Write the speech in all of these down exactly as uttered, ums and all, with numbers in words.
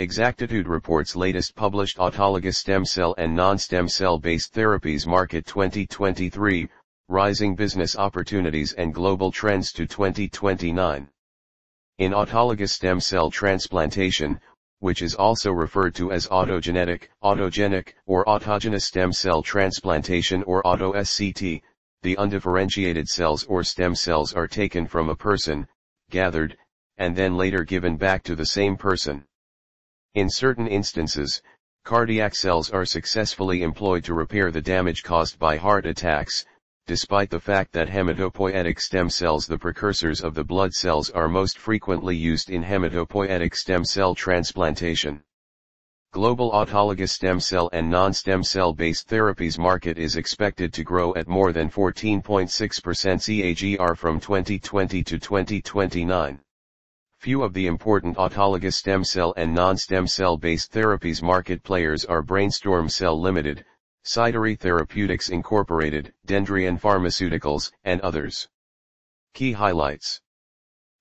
Exactitude Reports latest published Autologous Stem Cell and Non-Stem Cell-Based Therapies Market twenty twenty-three, Rising Business Opportunities and Global Trends to twenty twenty-nine. In autologous stem cell transplantation, which is also referred to as autogenetic, autogenic, or autogenous stem cell transplantation or auto S C T, the undifferentiated cells or stem cells are taken from a person, gathered, and then later given back to the same person. In certain instances, cardiac cells are successfully employed to repair the damage caused by heart attacks, despite the fact that hematopoietic stem cells, the precursors of the blood cells, are most frequently used in hematopoietic stem cell transplantation. Global autologous stem cell and non-stem cell-based therapies market is expected to grow at more than fourteen point six percent C A G R from twenty twenty to twenty twenty-nine. Few of the important autologous stem cell and non-stem cell-based therapies market players are Brainstorm Cell Limited, Cytori Therapeutics Incorporated, Dendreon Pharmaceuticals, and others. Key highlights.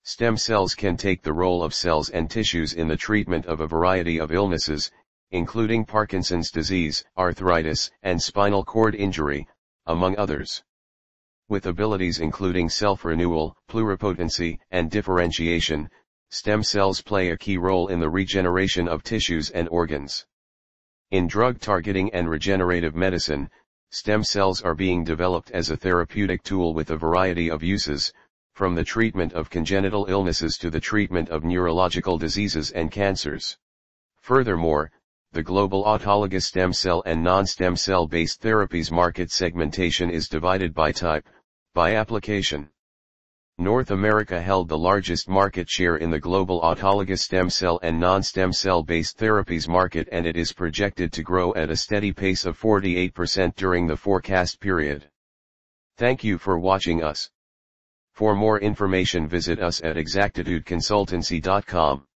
Stem cells can take the role of cells and tissues in the treatment of a variety of illnesses, including Parkinson's disease, arthritis, and spinal cord injury, among others. With abilities including self-renewal, pluripotency, and differentiation, stem cells play a key role in the regeneration of tissues and organs. In drug targeting and regenerative medicine, stem cells are being developed as a therapeutic tool with a variety of uses, from the treatment of congenital illnesses to the treatment of neurological diseases and cancers. Furthermore, the global autologous stem cell and non-stem cell-based therapies market segmentation is divided by type, by application. North America held the largest market share in the global autologous stem cell and non-stem cell-based therapies market, and it is projected to grow at a steady pace of forty-eight percent during the forecast period. Thank you for watching us. For more information visit us at exactitude consultancy dot com.